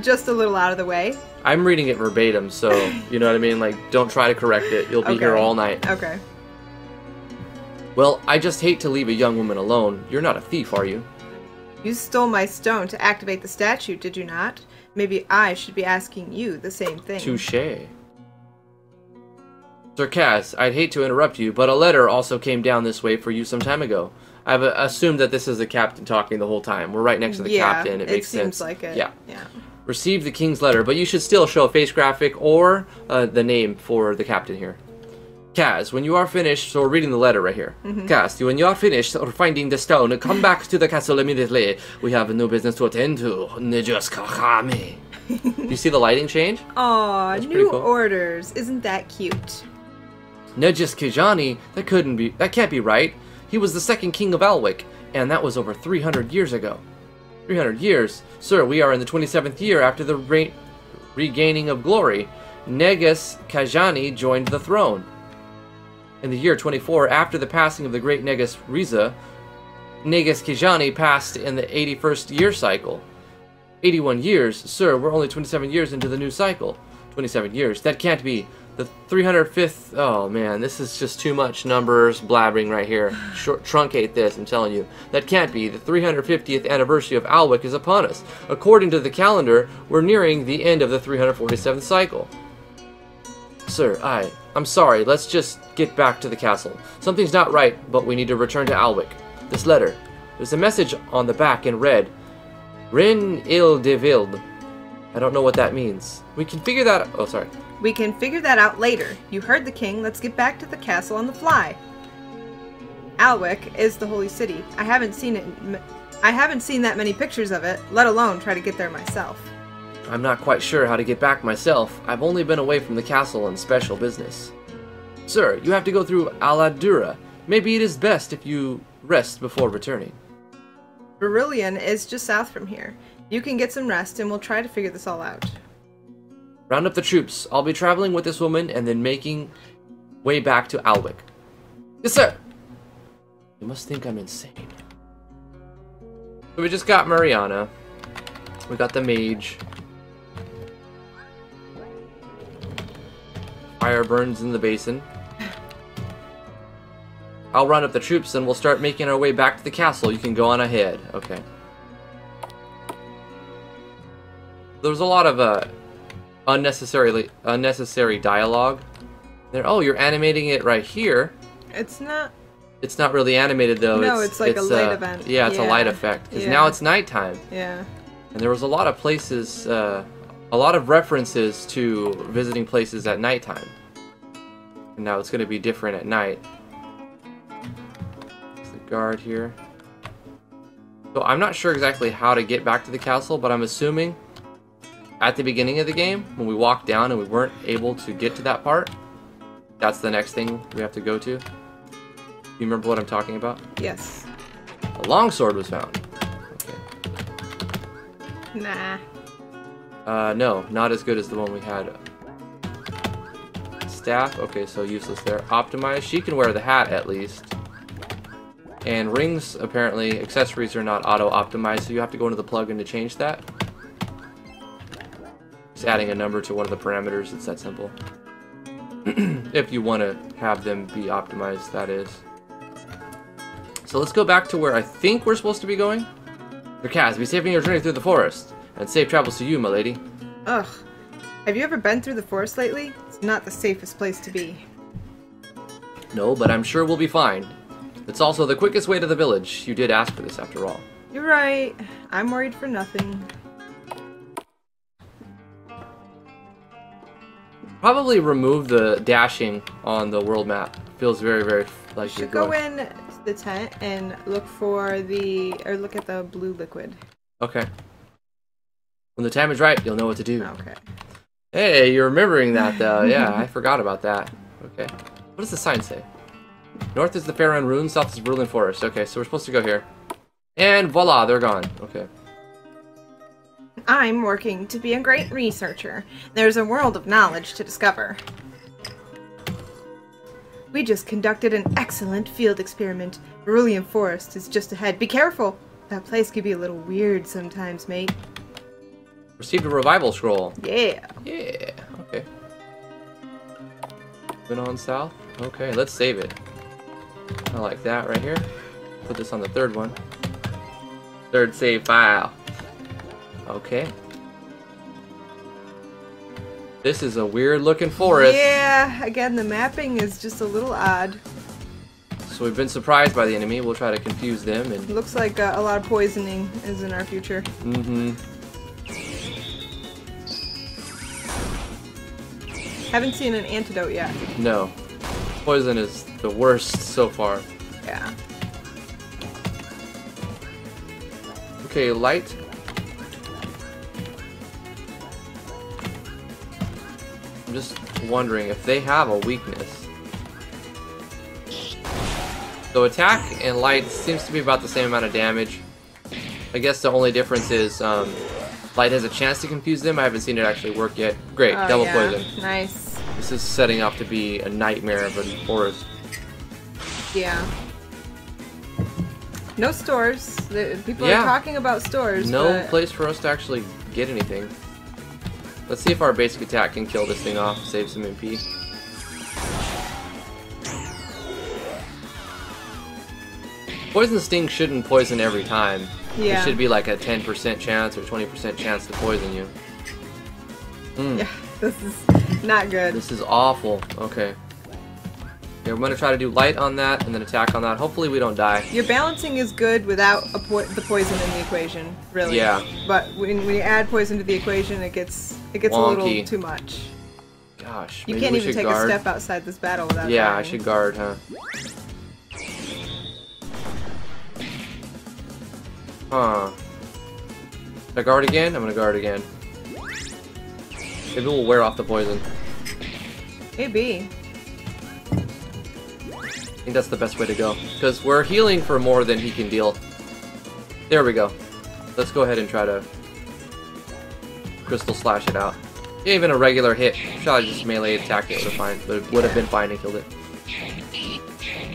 just a little out of the way. I'm reading it verbatim, so you know what I mean. Like, don't try to correct it. You'll be okay. Here all night. Okay. Well, I just hate to leave a young woman alone. You're not a thief, are you? You stole my stone to activate the statue, did you not? Maybe I should be asking you the same thing. Touché. Sir Kaz, I'd hate to interrupt you, but a letter also came down this way for you some time ago. I've uh, assumed that this is the captain talking the whole time. We're right next to the yeah, captain. It, it makes seems sense. Like it. Yeah. yeah. Received the king's letter, but you should still show a face graphic or uh, the name for the captain here. Kaz, when you are finished, so we're reading the letter right here. Mm-hmm. Kaz, when you are finished or finding the stone, come back to the castle immediately. We have no business to attend to. Negus Kijani. Do you see the lighting change? Aw, new cool. orders. Isn't that cute? Negus Kijani, that couldn't be, that can't be right. He was the second king of Alwick, and that was over three hundred years ago. three hundred years? Sir, we are in the twenty-seventh year after the re regaining of glory. Negus Kijani joined the throne. In the year twenty-four, after the passing of the great Negus Riza, Negus Kijani passed in the eighty-first year cycle. eighty-one years? Sir, we're only twenty-seven years into the new cycle. twenty-seven years? That can't be. The three hundred fifth, oh man, this is just too much numbers blabbering right here. Short, truncate this, I'm telling you. That can't be. The three hundred fiftieth anniversary of Alwick is upon us. According to the calendar, we're nearing the end of the three hundred forty-seventh cycle. Sir, I, I'm sorry, let's just get back to the castle. Something's not right, but we need to return to Alwick. This letter. There's a message on the back in red. Rin il de Vild. I don't know what that means. We can figure that oh, sorry. We can figure that out later. You heard the king. Let's get back to the castle on the fly. Alwick is the holy city. I haven't seen it. I haven't seen that many pictures of it, let alone try to get there myself. I'm not quite sure how to get back myself. I've only been away from the castle on special business. Sir, you have to go through Aladura. Maybe it is best if you rest before returning. Verulian is just south from here. You can get some rest, and we'll try to figure this all out. Round up the troops. I'll be traveling with this woman and then making way back to Alwick. Yes, sir! You must think I'm insane. So we just got Mirana. We got the mage. Fire burns in the basin. I'll round up the troops and we'll start making our way back to the castle. You can go on ahead. Okay. There's a lot of... Uh, Unnecessarily, unnecessary dialogue. There. Oh, you're animating it right here. It's not. It's not really animated though. No, it's, it's like it's, a light uh, event. Yeah, it's yeah. a light effect. Because yeah. now it's nighttime. Yeah. And there was a lot of places uh, a lot of references to visiting places at nighttime. And now it's going to be different at night. There's the guard here. So I'm not sure exactly how to get back to the castle, but I'm assuming at the beginning of the game, when we walked down and we weren't able to get to that part, that's the next thing we have to go to. You remember what I'm talking about? Yes. A longsword was found. Okay. Nah. Uh, no, not as good as the one we had. Staff, okay, so useless there. Optimize, she can wear the hat at least. And rings, apparently, accessories are not auto-optimized, so you have to go into the plugin to change that. Just adding a number to one of the parameters, it's that simple. If you want to have them be optimized, that is. So let's go back to where I think we're supposed to be going. Your Kaz, be safe in your journey through the forest. And safe travels to you, my lady. Ugh. Have you ever been through the forest lately? It's not the safest place to be. No, but I'm sure we'll be fine. It's also the quickest way to the village. You did ask for this, after all. You're right. I'm worried for nothing. Probably remove the dashing on the world map. Feels very, very like you should go in to the tent and look for the or look at the blue liquid. Okay. When the time is right, you'll know what to do. Okay. Hey, you're remembering that though. Yeah, I forgot about that. Okay. What does the sign say? North is the Faron Ruins, south is Verulian Forest. Okay, so we're supposed to go here. And voila, they're gone. Okay. I'm working to be a great researcher. There's a world of knowledge to discover. We just conducted an excellent field experiment. Verulian Forest is just ahead. Be careful! That place could be a little weird sometimes, mate. Received a revival scroll. Yeah. Yeah. Okay. Went on south. Okay, let's save it. I like that right here. Put this on the third one. Third save file. Okay. This is a weird looking forest. Yeah, again, the mapping is just a little odd. So we've been surprised by the enemy. We'll try to confuse them. And looks like uh, a lot of poisoning is in our future. Mm-hmm. Haven't seen an antidote yet. No. Poison is the worst so far. Yeah. Okay, light. I'm just wondering if they have a weakness. So attack and light seems to be about the same amount of damage. I guess the only difference is um, light has a chance to confuse them. I haven't seen it actually work yet. Great, oh, double yeah. poison. Nice. This is setting up to be a nightmare of a forest. Yeah. No stores. The, people yeah. are talking about stores. No but... place for us to actually get anything. Let's see if our basic attack can kill this thing off, save some M P. Poison Sting shouldn't poison every time. Yeah. It should be like a ten percent chance or twenty percent chance to poison you. Mm. Yeah, this is not good. This is awful. Okay. Okay, I'm going to try to do light on that and then attack on that. Hopefully we don't die. Your balancing is good without a po the poison in the equation, really. Yeah. But when, when you add poison to the equation, it gets it gets wonky. A little too much. Gosh. You can't even take guard. a step outside this battle without Yeah, dying. I should guard, huh? Huh. Should I guard again? I'm going to guard again. Maybe we'll wear off the poison. Maybe. I think that's the best way to go, because we're healing for more than he can deal. There we go. Let's go ahead and try to crystal slash it out. Yeah, even a regular hit. Should I just melee attack it? Would have fine. But it would have been fine and killed it.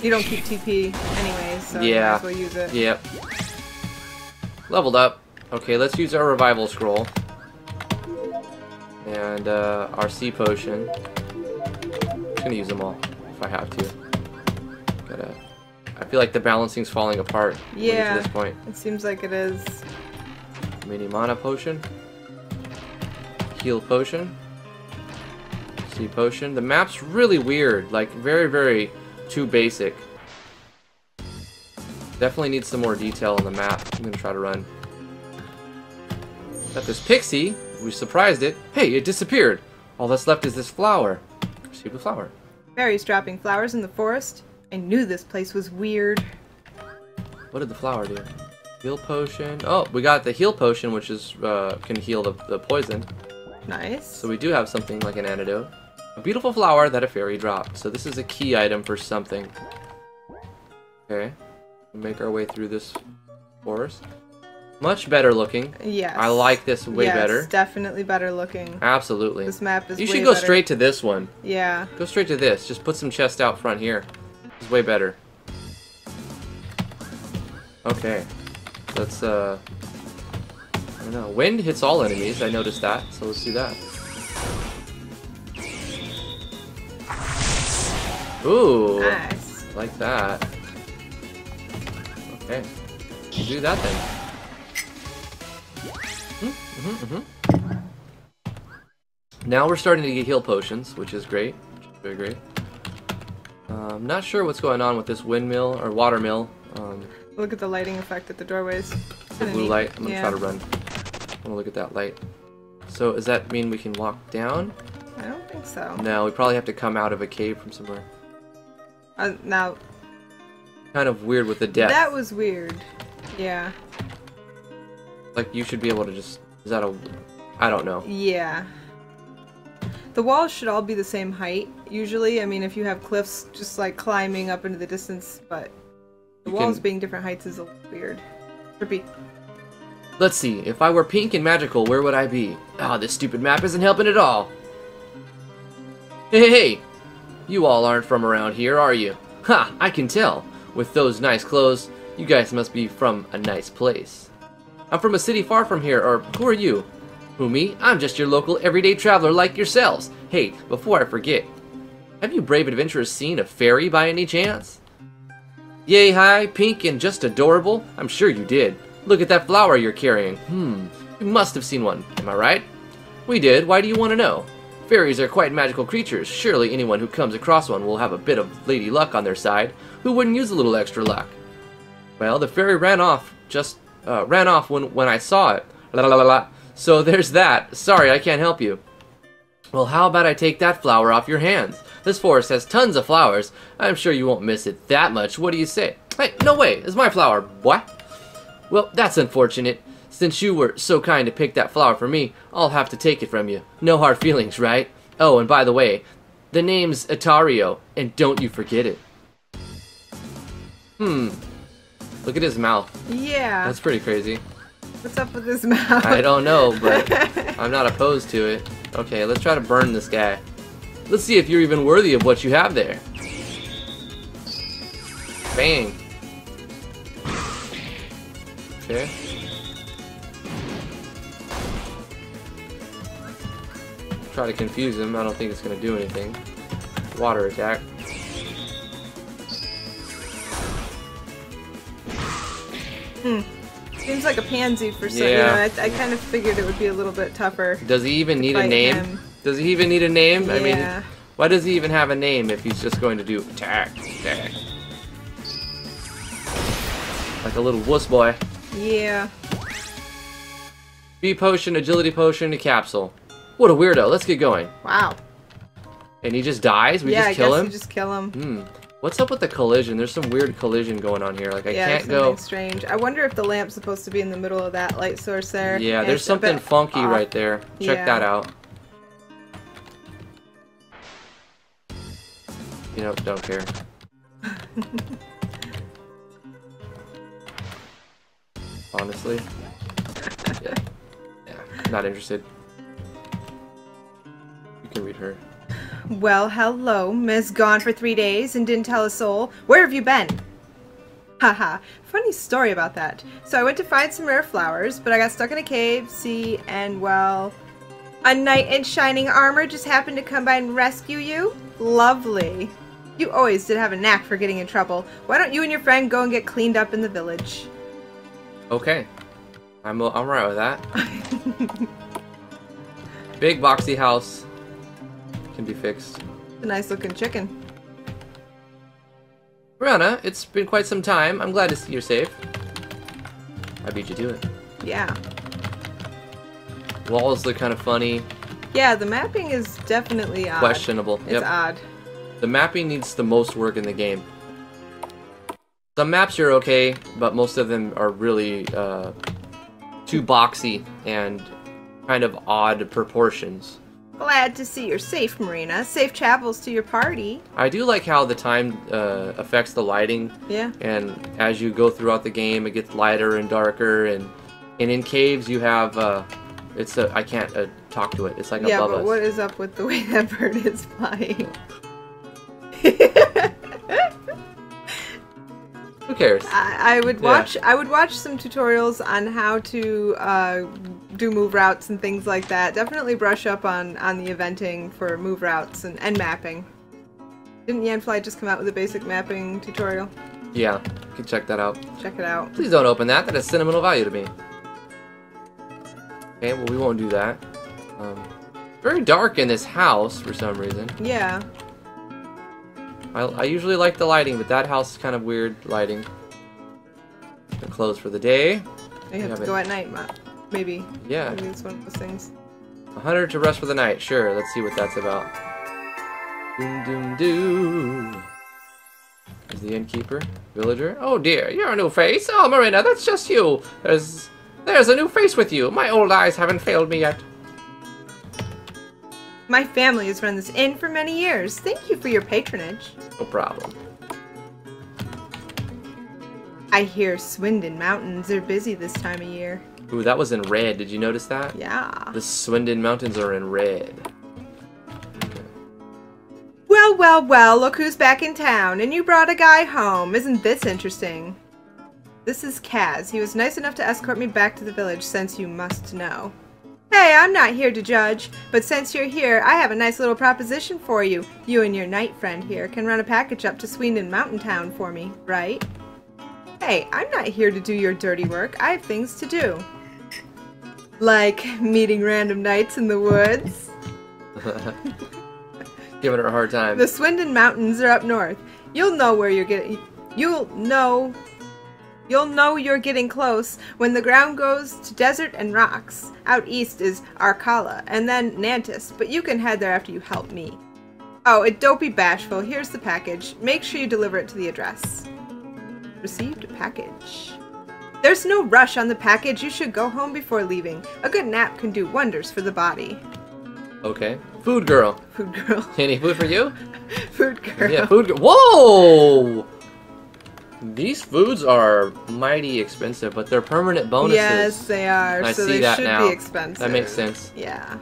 You don't keep T P anyways, so yeah. You might as well use it. Yep. Leveled up. Okay, let's use our revival scroll and uh, our C potion. I'm just gonna use them all if I have to. I feel like the balancing's falling apart. Yeah, at this point. It seems like it is. Mini mana potion. Heal potion. Sea potion. The map's really weird. Like, very, very too basic. Definitely need some more detail on the map. I'm gonna try to run. Got this pixie. We surprised it. Hey, it disappeared. All that's left is this flower. Save the flower. Mary's dropping flowers in the forest. I knew this place was weird. What did the flower do? Heal potion. Oh, we got the heal potion, which is uh, can heal the, the poison. Nice. So we do have something like an antidote. A beautiful flower that a fairy dropped. So this is a key item for something. Okay. We'll make our way through this forest. Much better looking. Yes. I like this way yes, better. Yes, definitely better looking. Absolutely. This map is You way should go better. straight to this one. Yeah. Go straight to this. Just put some chests out front here. It's way better. Okay. Let's, uh... I don't know. Wind hits all enemies. I noticed that. So let's do that. Ooh. Nice. Like that. Okay. We'll do that then. Mm-hmm, mm-hmm. Now we're starting to get heal potions, which is great. Which is very great. Uh, I'm not sure what's going on with this windmill or watermill. Um, look at the lighting effect at the doorways. The blue neat. light. I'm gonna yeah. try to run. I'm gonna look at that light. So does that mean we can walk down? I don't think so. No, we probably have to come out of a cave from somewhere. Uh, now. Kind of weird with the death. That was weird. Yeah. Like you should be able to just. Is that a... I don't know. Yeah. The walls should all be the same height, usually. I mean, if you have cliffs just, like, climbing up into the distance, but the you walls can... being different heights is a little weird. Trippy. Let's see. If I were pink and magical, where would I be? Ah, oh, this stupid map isn't helping at all. Hey, hey, hey! You all aren't from around here, are you? Ha! I can tell. With those nice clothes, you guys must be from a nice place. I'm from a city far from here, or who are you? Who, me? I'm just your local everyday traveler like yourselves. Hey, before I forget, have you brave adventurers seen a fairy by any chance? Yay, hi, pink and just adorable. I'm sure you did. Look at that flower you're carrying. Hmm, you must have seen one. Am I right? We did. Why do you want to know? Fairies are quite magical creatures. Surely anyone who comes across one will have a bit of lady luck on their side. Who wouldn't use a little extra luck? Well, the fairy ran off just... Uh, ran off when, when I saw it. La, la, la, la. So there's that. Sorry, I can't help you. Well, how about I take that flower off your hands? This forest has tons of flowers. I'm sure you won't miss it that much. What do you say? Hey, no way. It's my flower. What? Well, that's unfortunate. Since you were so kind to pick that flower for me, I'll have to take it from you. No hard feelings, right? Oh, and by the way, the name's Atario, and don't you forget it. Hmm. Look at his mouth. Yeah. That's pretty crazy. What's up with his mouth? I don't know, but I'm not opposed to it. Okay, let's try to burn this guy. Let's see if you're even worthy of what you have there. Bang. Okay. Try to confuse him. I don't think it's going to do anything. Water attack. Hmm. Seems like a pansy for some. Yeah. You know, I, I kind of figured it would be a little bit tougher. Does he even need a name? Him. Does he even need a name? Yeah. I mean, why does he even have a name if he's just going to do attack, attack? Like a little wuss boy. Yeah. B potion, agility potion, a capsule. What a weirdo. Let's get going. Wow. And he just dies? We yeah, just kill I guess him? We just kill him. Hmm. What's up with the collision? There's some weird collision going on here. Like, I yeah, can't go... Yeah, something strange. I wonder if the lamp's supposed to be in the middle of that light source there. Yeah, there's something funky off. right there. Check yeah. that out. You know, don't care. Honestly. Yeah. yeah. Not interested. You can read her. Well, hello, Miss Gone for three days and didn't tell a soul. Where have you been? Haha, funny story about that. So I went to find some rare flowers, but I got stuck in a cave, sea, and well... A knight in shining armor just happened to come by and rescue you? Lovely. You always did have a knack for getting in trouble. Why don't you and your friend go and get cleaned up in the village? Okay. I'm, I'm right with that. Big boxy house. Can be fixed. A nice looking chicken. Mirana, it's been quite some time. I'm glad to see you're safe. I beat you to it. Yeah. Walls look kind of funny. Yeah, the mapping is definitely odd. Questionable. It's yep. odd. The mapping needs the most work in the game. Some maps are okay, but most of them are really uh, too boxy and kind of odd proportions. Glad to see you're safe, Mirana. Safe travels to your party. I do like how the time uh, affects the lighting. Yeah. And as you go throughout the game, it gets lighter and darker. And, and in caves, you have... Uh, it's a, I can't uh, talk to it. It's like yeah, above us. Yeah, but what is up with the way that bird is flying? Who cares? I, I would watch. Yeah. I would watch some tutorials on how to uh, do move routes and things like that. Definitely brush up on on the eventing for move routes and, and mapping. Didn't Yanfly just come out with a basic mapping tutorial? Yeah, you can check that out. Check it out. Please don't open that. That is sentimental value to me. Okay, well we won't do that. Um, very dark in this house for some reason. Yeah. I, I usually like the lighting, but that house is kind of weird lighting. They're closed for the day. They have, have to it. go at night, maybe. Yeah. Maybe it's one of those things. A hunter to rest for the night. Sure, let's see what that's about. Doom, doom, doom. Is the innkeeper? Villager? Oh dear, you're a new face. Oh, Mirana, that's just you. There's... There's a new face with you. My old eyes haven't failed me yet. My family has run this inn for many years. Thank you for your patronage. No problem. I hear Swindon Mountains are busy this time of year. Ooh, that was in red. Did you notice that? Yeah. The Swindon Mountains are in red. Well, well, well, look who's back in town. And you brought a guy home. Isn't this interesting? This is Kaz. He was nice enough to escort me back to the village, since you must know. Hey, I'm not here to judge, but since you're here, I have a nice little proposition for you. You and your knight friend here can run a package up to Swindon Mountain Town for me, right? Hey, I'm not here to do your dirty work. I have things to do. Like meeting random knights in the woods. Giving her a hard time. The Swindon Mountains are up north. You'll know where you're getting... You'll know... You'll know you're getting close when the ground goes to desert and rocks. Out east is Arcala, and then Nantis, but you can head there after you help me. Oh, and don't be bashful. Here's the package. Make sure you deliver it to the address. Received a package. There's no rush on the package. You should go home before leaving. A good nap can do wonders for the body. Okay. Food girl. Food girl. Any food for you? Food girl. Yeah, food girl. Whoa! These foods are mighty expensive, but they're permanent bonuses. Yes, they are. I so see they that should now. be expensive. That makes sense. Yeah.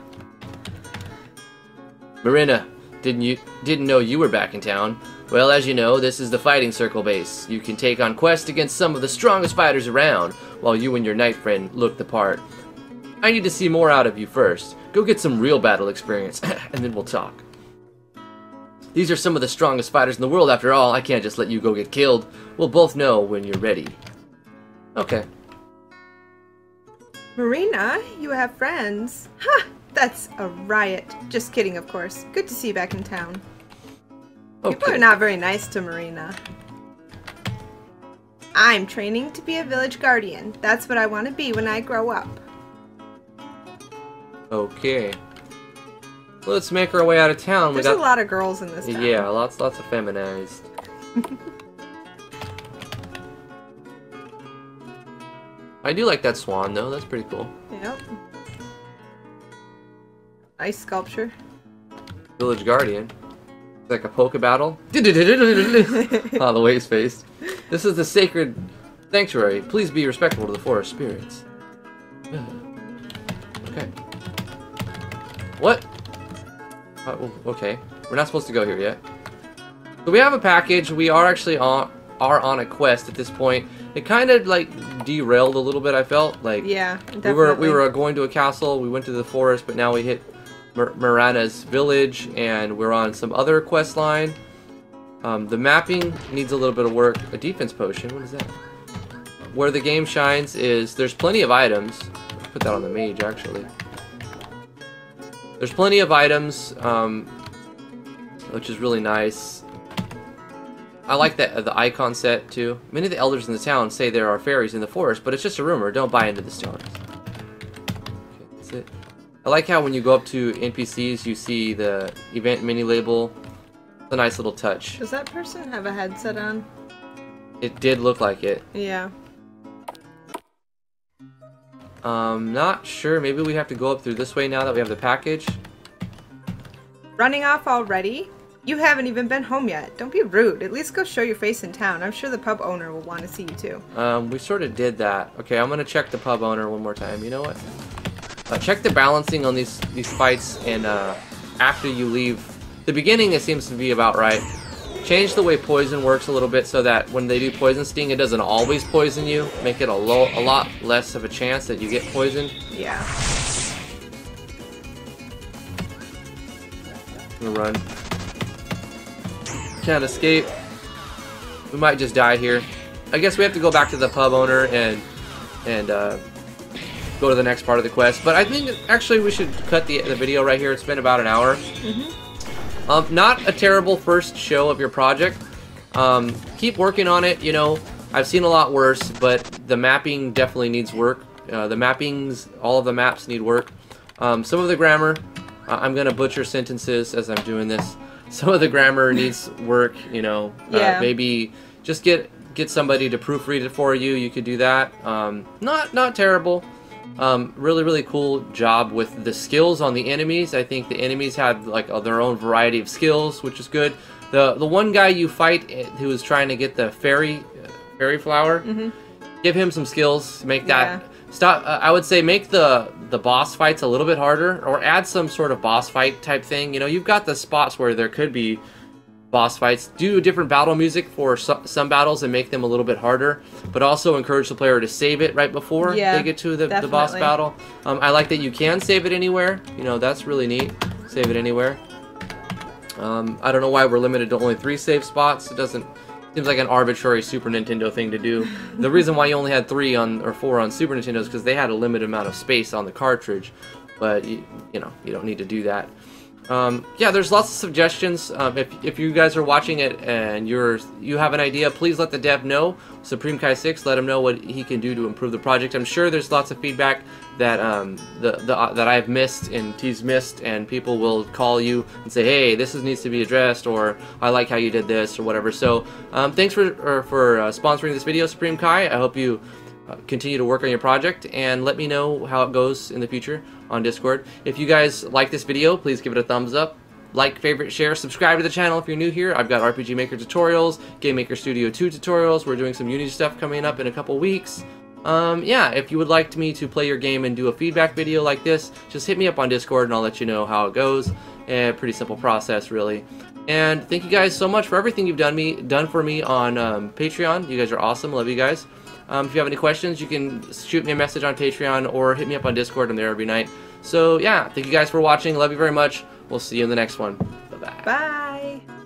Mirana, didn't you didn't know you were back in town? Well, as you know, this is the Fighting Circle base. You can take on quests against some of the strongest fighters around, while you and your knight friend look the part. I need to see more out of you first. Go get some real battle experience, and then we'll talk. These are some of the strongest fighters in the world, after all. I can't just let you go get killed. We'll both know when you're ready. Okay. Mirana, you have friends. Ha! That's a riot. Just kidding, of course. Good to see you back in town. Okay. People are not very nice to Mirana. I'm training to be a village guardian. That's what I want to be when I grow up. Okay. Let's make our way out of town. There's we got... a lot of girls in this town. Yeah, lots lots of feminized. I do like that swan, though. That's pretty cool. Yep. Ice sculpture. Village Guardian. It's like a polka battle. Ah, oh, the waves face. This is the sacred sanctuary. Please be respectful to the forest spirits. Okay. What? Uh, okay, we're not supposed to go here yet. So we have a package. We are actually on are on a quest at this point. It kind of like derailed a little bit. I felt like yeah, definitely. we were we were going to a castle. We went to the forest, but now we hit Mir Mirana's village, and we're on some other quest line. Um, the mapping needs a little bit of work. A defense potion. What is that? Where the game shines is there's plenty of items. Put that on the mage actually. There's plenty of items, um, which is really nice. I like that uh, the icon set too. Many of the elders in the town say there are fairies in the forest, but it's just a rumor. Don't buy into the stories. Okay, that's it. I like how when you go up to N P Cs, you see the event mini label. It's a nice little touch. Does that person have a headset on? It did look like it. Yeah. Um, not sure. Maybe we have to go up through this way now that we have the package. Running off already? You haven't even been home yet. Don't be rude. At least go show your face in town. I'm sure the pub owner will want to see you too. Um, we sort of did that. Okay, I'm gonna check the pub owner one more time. You know what? Uh, check the balancing on these these fights, and uh, after you leave, the beginning it seems to be about right. Change the way poison works a little bit so that when they do poison sting, it doesn't always poison you. Make it a, lo a lot less of a chance that you get poisoned. Yeah. I'm gonna run. Can't escape. We might just die here. I guess we have to go back to the pub owner and and uh, go to the next part of the quest. But I think actually we should cut the the video right here. It's been about an hour. Mm-hmm. Um, not a terrible first show of your project. Um, keep working on it, you know. I've seen a lot worse, but the mapping definitely needs work. Uh, the mappings, all of the maps need work. Um, some of the grammar, uh, I'm going to butcher sentences as I'm doing this. Some of the grammar needs work, you know. Yeah. Uh, maybe just get get somebody to proofread it for you. You could do that. Um, not, not terrible. Um, really, really cool job with the skills on the enemies. I think the enemies have like their own variety of skills, which is good. The the one guy you fight who was trying to get the fairy uh, fairy flower, mm-hmm. give him some skills. Make that yeah. stop. Uh, I would say make the the boss fights a little bit harder, or add some sort of boss fight type thing. You know, you've got the spots where there could be boss fights. Do different battle music for so some battles and make them a little bit harder, but also encourage the player to save it right before yeah, they get to the, the boss battle. Um, I like that you can save it anywhere. You know, that's really neat. Save it anywhere. Um, I don't know why we're limited to only three save spots. It doesn't... seems like an arbitrary Super Nintendo thing to do. The reason why you only had three on or four on Super Nintendo is because they had a limited amount of space on the cartridge, but, you, you know, you don't need to do that. Um, yeah, there's lots of suggestions. Um, if, if you guys are watching it and you're you have an idea, please let the dev know. Supreme Kai six, let him know what he can do to improve the project. I'm sure there's lots of feedback that um, the, the uh, that I've missed and T's missed, and people will call you and say, hey, this is, needs to be addressed, or I like how you did this, or whatever. So um, thanks for or for uh, sponsoring this video, Supreme Kai. I hope you uh, continue to work on your project, and let me know how it goes in the future on Discord. If you guys like this video, please give it a thumbs up, like, favorite, share, subscribe to the channel if you're new here. I've got R P G Maker tutorials, Game Maker Studio two tutorials. We're doing some Unity stuff coming up in a couple weeks. Um, yeah, if you would like me to play your game and do a feedback video like this, just hit me up on Discord and I'll let you know how it goes. Eh, pretty simple process, really. And thank you guys so much for everything you've done me done for me on um, Patreon. You guys are awesome. Love you guys. Um, if you have any questions, you can shoot me a message on Patreon or hit me up on Discord. I'm there every night. So, yeah, thank you guys for watching. Love you very much. We'll see you in the next one. Bye-bye. Bye.